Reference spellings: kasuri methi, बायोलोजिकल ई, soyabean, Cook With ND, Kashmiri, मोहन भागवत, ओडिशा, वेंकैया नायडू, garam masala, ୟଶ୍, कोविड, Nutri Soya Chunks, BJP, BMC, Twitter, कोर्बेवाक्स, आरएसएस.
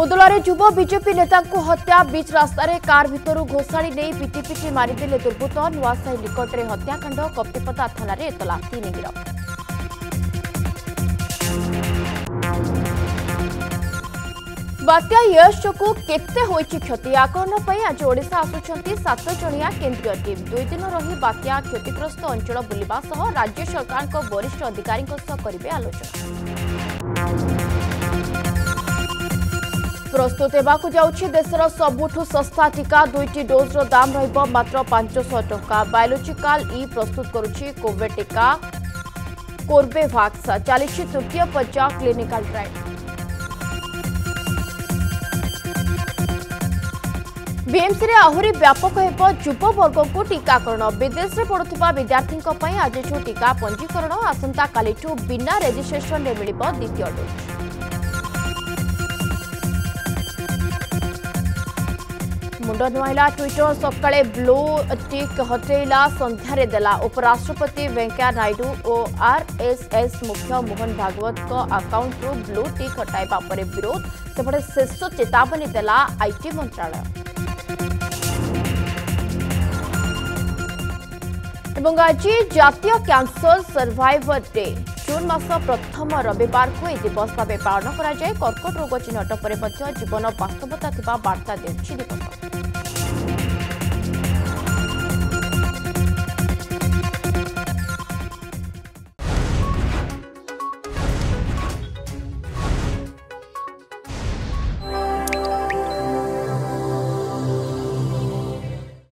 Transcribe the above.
कोदलारे युवा बीजेपी नेता को हत्या बीच रास्तारे कार भितर घोषाड़ी नहीं बीजेपी की मारिदेले दुर्बृत्त नुआसाही निकटरे हत्याकांड कप्तिपदा थाना एतला तीन गिरफ। बात्या यश जोगु केते होइछि क्षति आकलन पई आज ओडिशा आसुछंती 7 जणिया केंद्रीय टीम 2 दिन रही बात्या क्षतिग्रस्त अंचल बुलिबा सह राज्य सरकारक वरिष्ठ अधिकारीक सह करिवे आलोचना। प्रस्तुत होगाकू जाउछि देशर सबुठू सस्ता टीका 2टी डोजर दाम रहिबो मात्र 500 टका। बायोलोजिकल ई प्रस्तुत करुछि कोविड टीका कोर्बेवाक्स चलिछि तृतीय पर्याय क्लिनिकल ट्रायल। बीएमसी रे आहुरी व्यापक हेबो युवा वर्ग को टीकाकरण। विदेश रे पढुथिबा विद्यार्थीक पई आज जो टीका पंजीकरण आसंता कालिठू बिना रेजिस्ट्रेशन रे मिलिबो द्वितीय डोज। मुंड नुआला ट्विटर सकाले ब्लू टिक हटेला संध्यारे देला। उपराष्ट्रपति वेंकैया नायडू और आरएसएस मुख्य मोहन भागवत को अकाउंट रू ब्लू टिक हटाइबा परे विरोध सेपटे शेष चेतावनी देला आईटी मंत्रालय। आज जातीय कैंसर सर्वाइवर डे जून मास प्रथम रविवार को दिवस भाव पालन करा जाय। कर्कट रोग चिन्हट पर जीवन बास्तवता बार्ता देउछि दिवस।